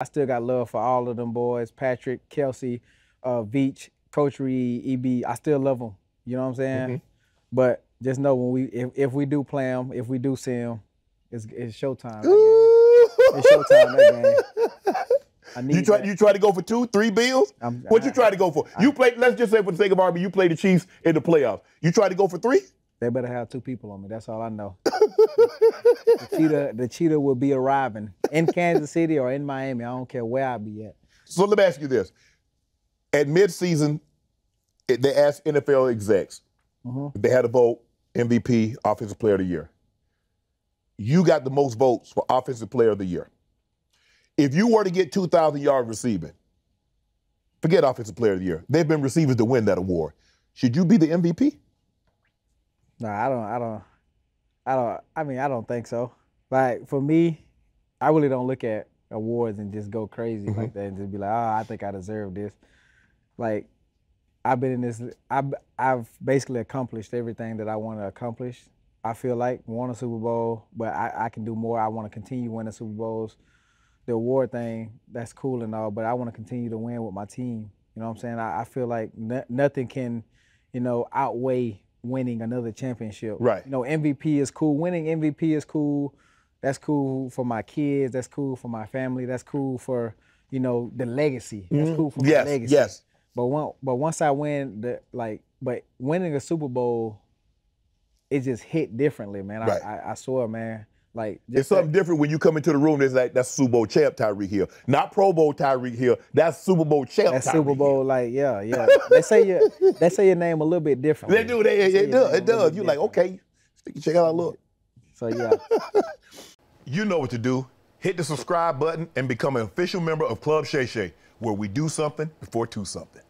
I still got love for all of them boys, Patrick, Kelsey, Veach, Coach Ree, EB. I still love them. You know what I'm saying? Mm-hmm. But just know when if we do play them, if we do see them, it's showtime. It's showtime that game. I need you try to go for 2-3 bills? What you try to go for? Let's just say for the sake of Barbie, you play the Chiefs in the playoffs. You try to go for 3? They better have 2 people on me. That's all I know. The cheetah will be arriving in Kansas City or in Miami. I don't care where I be at. So let me ask you this. At midseason, they asked NFL execs. Mm-hmm. They had a vote, MVP, Offensive Player of the Year. You got the most votes for Offensive Player of the Year. If you were to get 2,000 yards receiving, forget Offensive Player of the Year. They've been receivers to win that award. Should you be the MVP? No, I don't think so. Like, for me, I really don't look at awards and just go crazy like that and just be like, oh, I think I deserve this. Like, I've been in this, I've basically accomplished everything that I want to accomplish. I feel like won a Super Bowl, but I can do more. I want to continue winning Super Bowls. The award thing, that's cool and all, but I want to continue to win with my team. You know what I'm saying? I feel like nothing can, you know, outweigh winning another championship. Right. You know, MVP is cool. Winning MVP is cool. That's cool for my kids. That's cool for my family. That's cool for, you know, the legacy. That's cool for my legacy. Yes. But once I win but winning a Super Bowl, it just hit differently, man. Right. I saw it, man. Like, it's something different when you come into the room. It's like, that's Super Bowl champ Tyreek Hill, not Pro Bowl Tyreek Hill. That's Super Bowl champ. That's Tyreek Super Bowl Hill. Like, yeah. they say your name a little bit different. They do. It does. You're like, okay, check out our look. So yeah, you know what to do. Hit the subscribe button and become an official member of Club Shay Shay, where we do something before 2 something.